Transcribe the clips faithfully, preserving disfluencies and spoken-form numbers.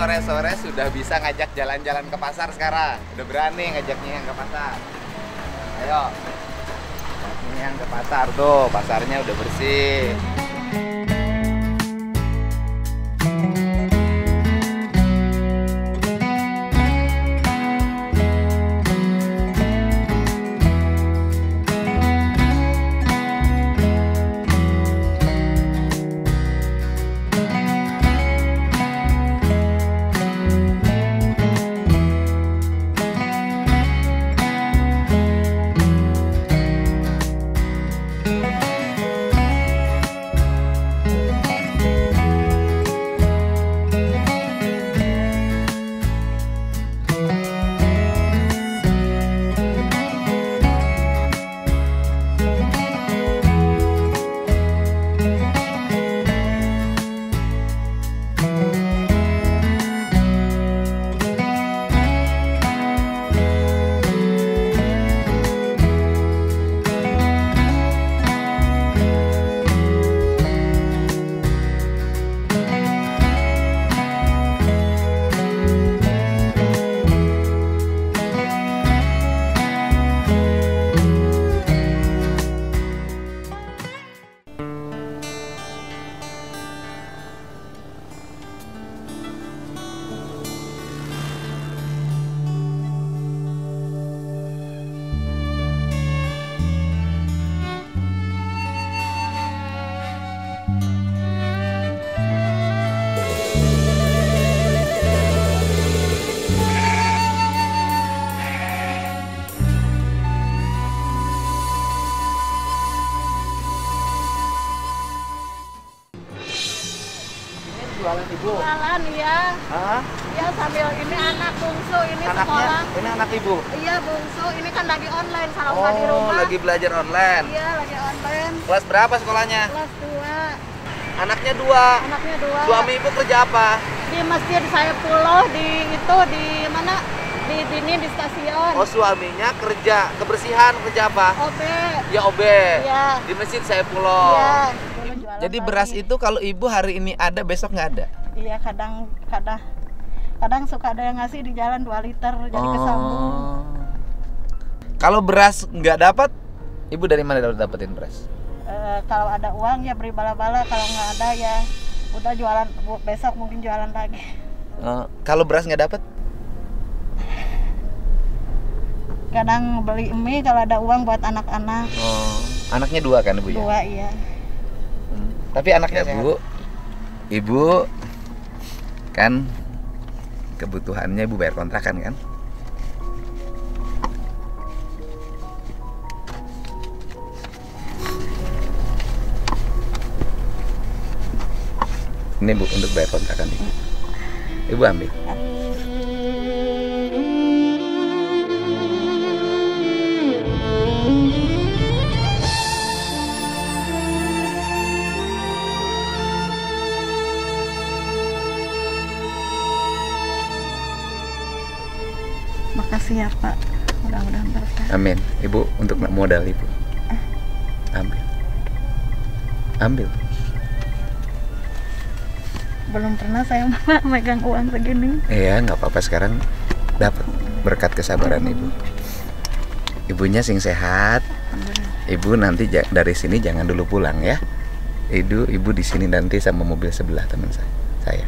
sore-sore sudah bisa ngajak jalan-jalan ke pasar sekarang. Udah berani ngajaknya yang ke pasar. Ayo. Ini yang ke pasar tuh, pasarnya udah bersih. Jualan ibu? Jualan, iya. Hah? Iya, sambil ini anak bungsu, ini anaknya, sekolah. Ini anak ibu? Iya, bungsu. Ini kan lagi online, sarongka oh, di rumah. Oh, lagi belajar online? Iya, lagi online. Kelas berapa sekolahnya? Kelas dua. Anaknya dua? Anaknya dua. Suami ibu kerja apa? Di masjid saya puluh, di itu, di mana? Di sini, di stasiun. Oh, suaminya kerja. Kebersihan kerja apa? O B. Ya, O B. Iya. Di masjid saya puluh. Iya. Jadi beras itu kalau ibu hari ini ada, besok nggak ada? Iya, kadang kadang kadang suka ada yang ngasih di jalan dua liter, jadi oh. kesambung. Kalau beras nggak dapat, ibu dari mana dapetin beras? E, kalau ada uang ya beri bala-bala, kalau nggak ada ya udah jualan, besok mungkin jualan lagi. E, kalau beras nggak dapet? Kadang beli mie kalau ada uang buat anak-anak. Oh. Anaknya dua kan ibu ya? Dua, iya. Tapi anaknya ya, bu, ibu kan kebutuhannya ibu bayar kontrakan kan? Ini bu untuk bayar kontrakan ibu. Ibu ambil. Makasih ya Pak, mudah-mudahan berkah. Amin. Ibu untuk modal ibu. Ambil. Ambil. Belum pernah saya megang uang segini. Iya, nggak apa-apa, sekarang dapat berkat kesabaran ibu. Ibunya sing sehat. Ibu nanti dari sini jangan dulu pulang ya. Ibu, ibu di sini nanti sama mobil sebelah teman saya. Saya,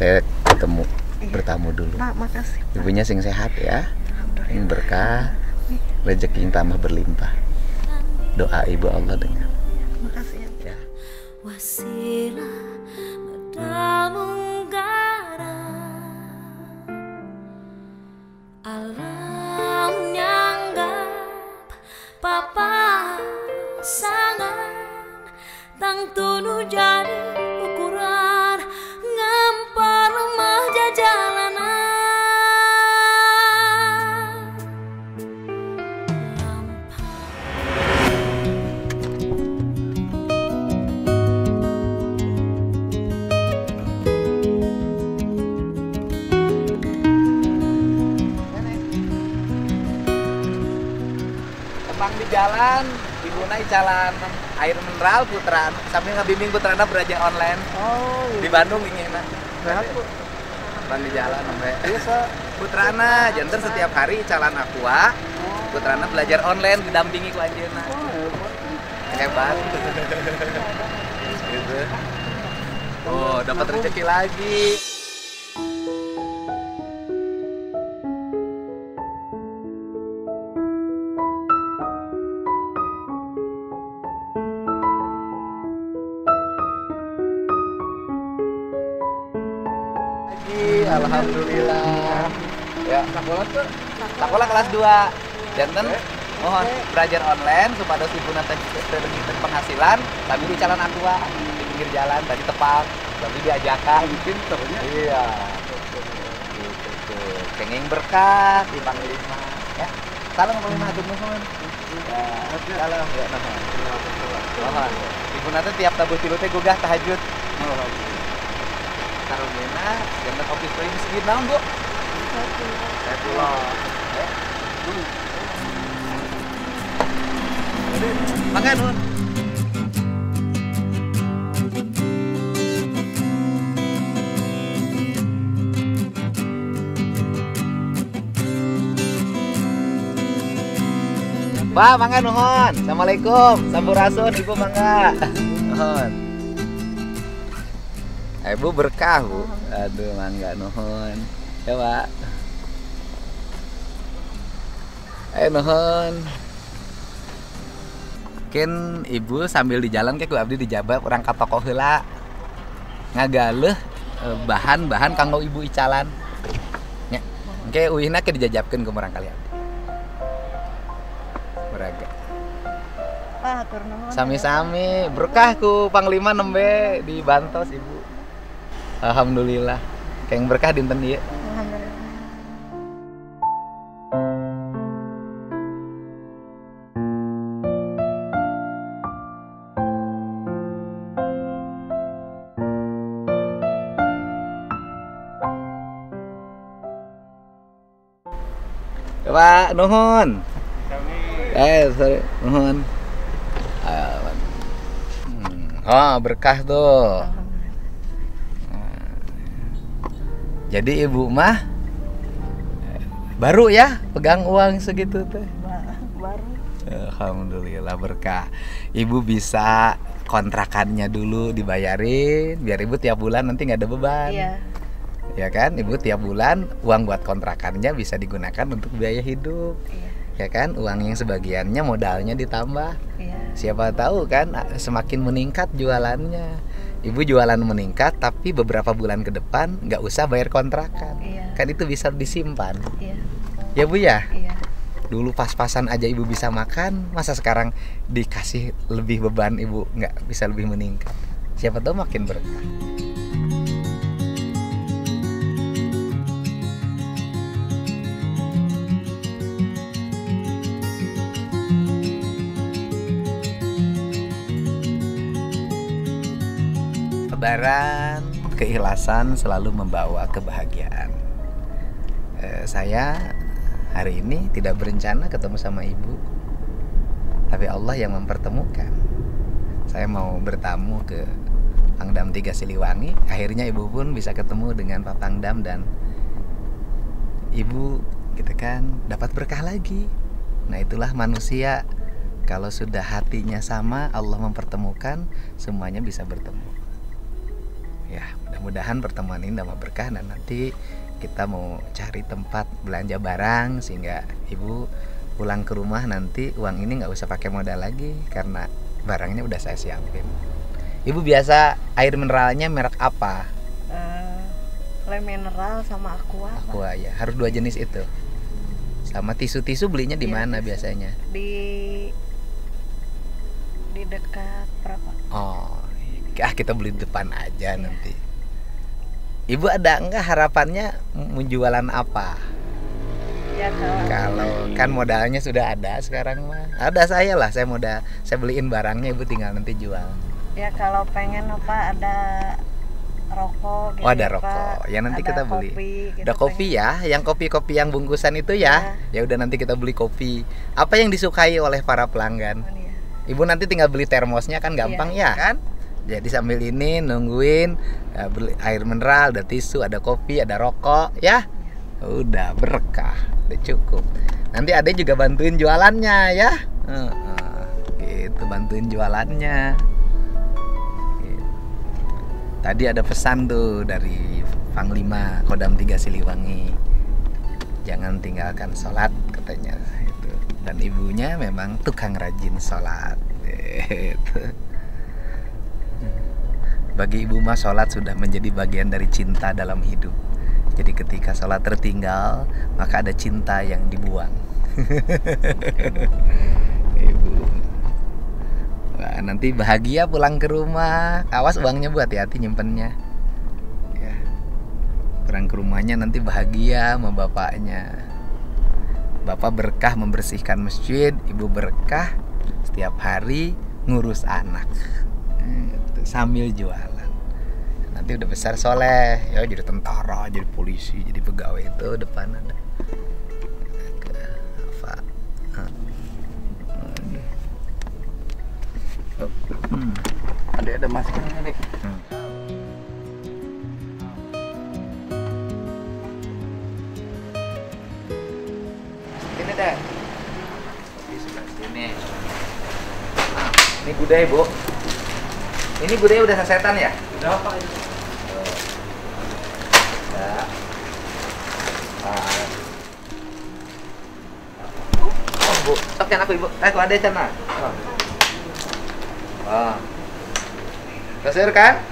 saya ketemu. Bertamu dulu. Pak, makasih. Pak. Ibunya sing sehat ya. Yang berkah, rezeki yang tambah berlimpah. Doa ibu Allah dengar. Makasih ya. Alam nyanggap papa sangat tang tunu jadi ukuran ngampar jalan, diguna jalan air mineral Putrana, sambil ngebimbing Putrana belajar online. Oh, iya. Di Bandung ingin. Nah, kegiatan di jalan sampai putrana jantan setiap hari calan aqua putrana belajar online didampingi ku anjeunna hebat gitu. Oh dapat rezeki lagi. Alhamdulillah. Ya, sekolah tuh. Sekolah kelas dua. Janten mohon belajar online supaya sipuna strategi penghasilan, tapi di jalan aqua, di pinggir jalan tadi tepat, tapi diajakan bikin terusnya. Iya. Gitu. Kenging berkah di Panglima, ya. Salam Panglima teman-teman. Ya, salam ya teman. Mohon. Sipuna teh tiap tabuh tilu teh gugah tahajud. Karena jantan kopi kering sedikit naon bu? Saya pulang. Makan nun. Ba, makan nuhon. Assalamualaikum. Sampurasun, ibu mangga. Nuhon. Ibu berkah bu, aduh mangga nuhun, ya pak. Eh nuhun, mungkin ibu sambil di jalan kayak gue abdi di Jabat orang katoko heula ngagaleh bahan-bahan kanggo ibu icalan. Ya, kayak uihna ke dijajapkan ke orang kalian. Beraga. Sami-sami berkah ku Panglima nembe di Bantos ibu. Alhamdulillah, kayak berkah dinten ieu. Alhamdulillah. Pak nuhun. Kami. Eh, sorry, nuhun. Oh, berkah tuh. Jadi ibu mah baru ya pegang uang segitu tuh. Baru. Alhamdulillah berkah. Ibu bisa kontrakannya dulu dibayarin biar ibu tiap bulan nanti nggak ada beban. Iya. Ya kan? Ibu tiap bulan uang buat kontrakannya bisa digunakan untuk biaya hidup. Iya. Ya kan? Uang yang sebagiannya modalnya ditambah. Iya. Siapa tahu kan semakin meningkat jualannya. Ibu jualan meningkat, tapi beberapa bulan ke depan nggak usah bayar kontrakan. Iya. Kan itu bisa disimpan. Iya. Ya bu ya? Iya. Dulu pas-pasan aja ibu bisa makan, masa sekarang dikasih lebih beban ibu nggak bisa lebih meningkat. Siapa tahu makin berkah. Lebaran, keikhlasan selalu membawa kebahagiaan. E, saya hari ini tidak berencana ketemu sama ibu, tapi Allah yang mempertemukan. Saya mau bertamu ke Pangdam tiga Siliwangi, akhirnya ibu pun bisa ketemu dengan Pak Pangdam dan ibu, gitu kan, dapat berkah lagi. Nah itulah manusia, kalau sudah hatinya sama, Allah mempertemukan, semuanya bisa bertemu. Ya, mudah-mudahan pertemuan ini tambah berkah dan nanti kita mau cari tempat belanja barang sehingga ibu pulang ke rumah nanti uang ini nggak usah pakai modal lagi karena barangnya udah saya siapin. Ibu biasa air mineralnya merek apa? Uh, Le mineral sama aqua. Aqua ya, harus dua jenis itu. Sama tisu-tisu belinya di mana ya, biasanya? Di di dekat berapa? Oh. Ah kita beli depan aja nanti. Ibu ada enggak harapannya menjualan apa? Ya kalau, kalau kan modalnya sudah ada sekarang mah. Ada saya lah, saya modal, saya beliin barangnya ibu tinggal nanti jual. Ya kalau pengen apa ada rokok. Gitu, oh ada rokok, ya nanti kita beli. Kopi, gitu ada kopi pengen. Ya, yang kopi-kopi yang bungkusan itu ya. Ya udah nanti kita beli kopi. Apa yang disukai oleh para pelanggan? Ya. Ibu nanti tinggal beli termosnya kan gampang ya, ya kan? Jadi sambil ini nungguin uh, air mineral, ada tisu, ada kopi, ada rokok, ya. Udah berkah, udah cukup. Nanti ada juga bantuin jualannya, ya. Uh, uh, gitu, bantuin jualannya. Gitu. Tadi ada pesan tuh dari Panglima Kodam tiga Siliwangi. Jangan tinggalkan sholat, katanya. Gitu. Dan ibunya memang tukang rajin sholat. Gitu. Bagi ibu mah sholat sudah menjadi bagian dari cinta dalam hidup. Jadi ketika sholat tertinggal, maka ada cinta yang dibuang. Ibu, nah, nanti bahagia pulang ke rumah. Awas uangnya Bu, hati-hati nyimpennya. Ya. Pulang ke rumahnya nanti bahagia sama bapaknya. Bapak berkah membersihkan masjid, ibu berkah setiap hari ngurus anak. Sambil jualan, nanti udah besar soleh ya, jadi tentara, jadi polisi, jadi pegawai. Itu depan ada apa? Hmm. Ada ada maskernya nih. Hmm. Ini deh. Di sebelah sini. Nah, ini gudeg Bu. Ini gudegnya udah sasetan ya? Udah apa ini? Udah. Oh Bu, sok can aku Ibu. Eh kok ada can ah? Oh. Kesir kan?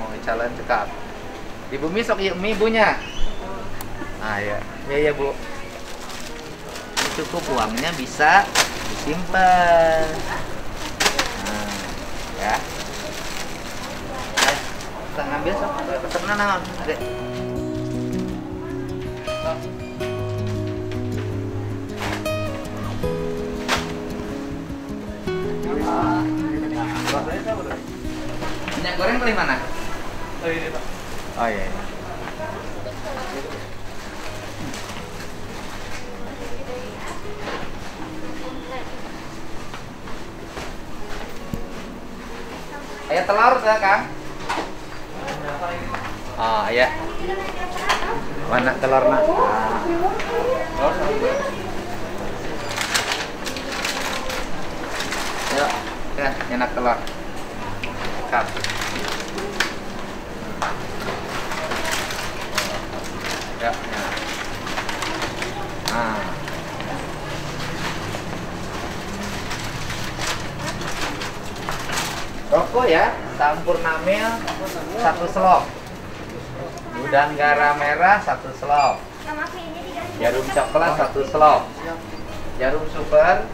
Oh, calon cekap. Ibu mi sok mi ibunya. Ah ya. Iya ya Bu. Cukup uangnya bisa disimpan. Ya. Nah, kita ngambil sok, pesennya naon, Adek. Minyak goreng beli mana? Oh iya, Pak. Oh iya. iya. Ayah telur saya Kang. Oh iya. Mana telur nak? Telur satu. Ya, enak telur. Kap. Ya, ya. Ah. Rokok ya, campur namil satu selop, udang garam merah satu selop, jarum coklat satu selop, jarum super,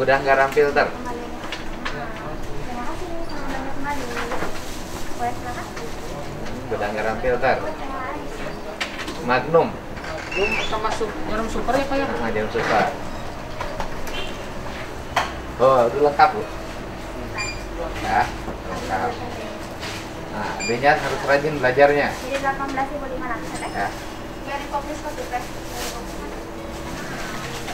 udang garam filter. Udang garam filter. Magnum. Sama jarum super ya Pak ya? Nah, jarum super. Oh, itu lengkap Bu. Ya, lengkap. Nah, adanya harus rajin belajarnya. Jadi delapan belas ribu lima ratus ya. Dari fokus ke dupes.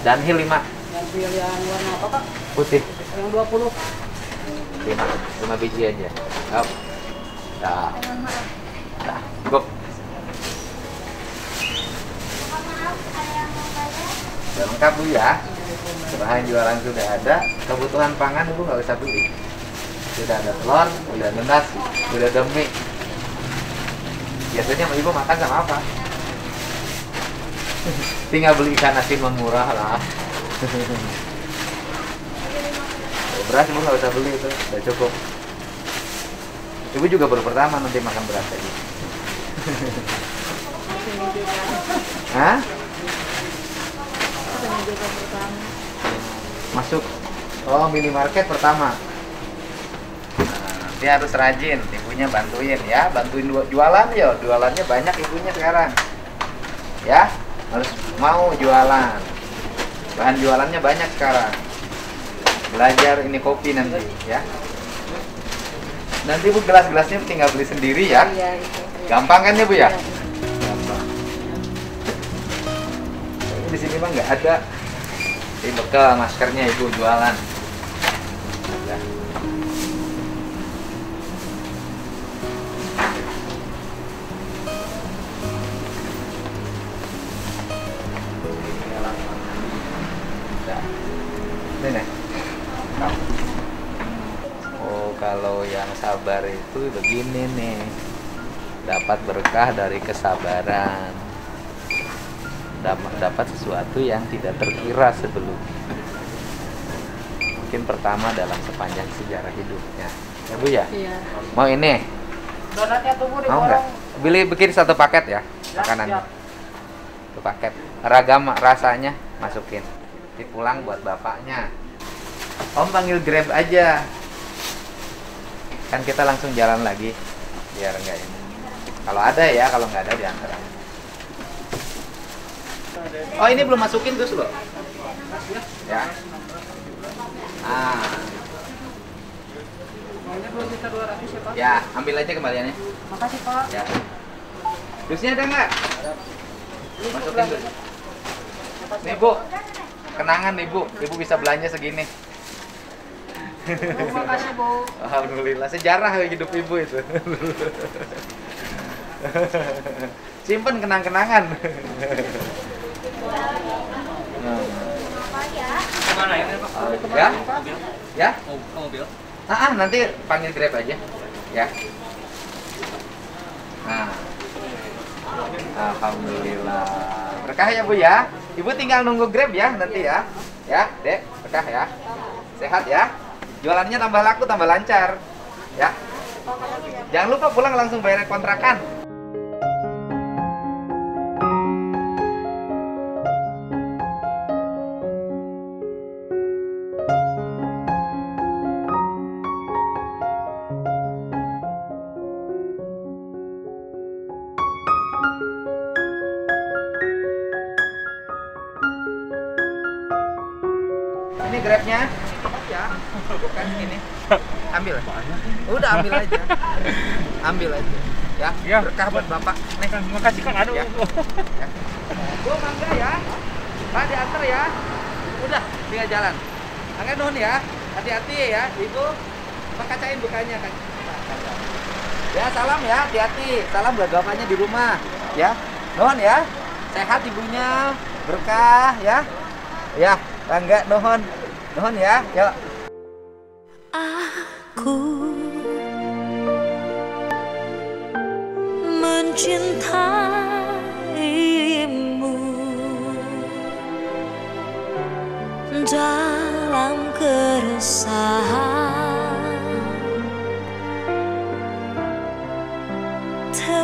Dan hil lima. Yang yang warna apa Pak? Putih. Yang dua puluh. lima, lima biji aja. Hop. Dah. Dah, cukup. Sudah lengkap Bu ya. Bahan jualan sudah ada. Kebutuhan pangan Bu nggak usah beli. Sudah ada telur, udah ada nasi, udah ada mie. Biasanya ibu makan sama apa? Tinggal beli ikan asin murah lah. Beras ibu nggak usah beli itu, udah cukup. Ibu juga baru pertama nanti makan beras lagi. Hah? Masuk? Oh, minimarket pertama. Dia harus rajin, ibunya bantuin ya, bantuin jualan yo, jualannya banyak ibunya sekarang, ya harus mau jualan, bahan jualannya banyak sekarang, belajar ini kopi nanti ya, nanti Bu gelas-gelasnya tinggal beli sendiri ya, gampang kan ya Bu ya, gampang. Di sini mah nggak ada, ini bekal maskernya ibu jualan. Ya. kamu? Oh, kalau yang sabar itu begini nih, dapat berkah dari kesabaran, dapat sesuatu yang tidak terkira sebelumnya. Mungkin pertama dalam sepanjang sejarah hidupnya, ya Bu ya. Iya. Mau ini? Donatnya tunggu di mau nggak? Beli bikin satu paket ya makanan. Satu paket. Ragam rasanya masukin. Nanti pulang buat bapaknya. Om panggil Grab aja. Kan kita langsung jalan lagi. Biar enggak ini. Kalau ada ya, kalau nggak ada diantar. Oh, ini belum masukin terus loh. Ya. Ah. Ya, ambil aja kembaliannya. Makasih, Pak. Ya. Jusnya ada nggak? Masukin dulu. Nih, Bu. Kenangan nih, Bu. Ibu bisa belanja segini. Terima kasih, Bu. Alhamdulillah, sejarah hidup Ibu itu. Simpen kenang-kenangan. Mana ya? Ya? Ya? Mobil. Ah, nanti panggil Grab aja. Ya. Nah. Alhamdulillah. Berkah ya, Bu ya. Ibu tinggal nunggu Grab ya nanti ya. Ya, Dek, berkah ya. Sehat ya. Jualannya tambah laku, tambah lancar. Ya. Jangan lupa pulang langsung bayar kontrakan. Ini Grabnya, ya, bukan ini, ambil, udah ambil aja, ambil aja, ya, ya. Berkah buat bapak, nih, makasih Kang, aduh, ya, ya. Gua mangga ya, Pak diantar ya, udah, tinggal jalan, angkat nuhun ya, hati-hati ya, itu, kacain bukanya, kaca, ya salam ya, hati-hati, salam buat bapaknya di rumah, ya, nuhun ya, sehat ibunya, berkah ya, ya. Bangga, nuhun, nuhun ya, yuk. Aku mencintaimu dalam keresahan.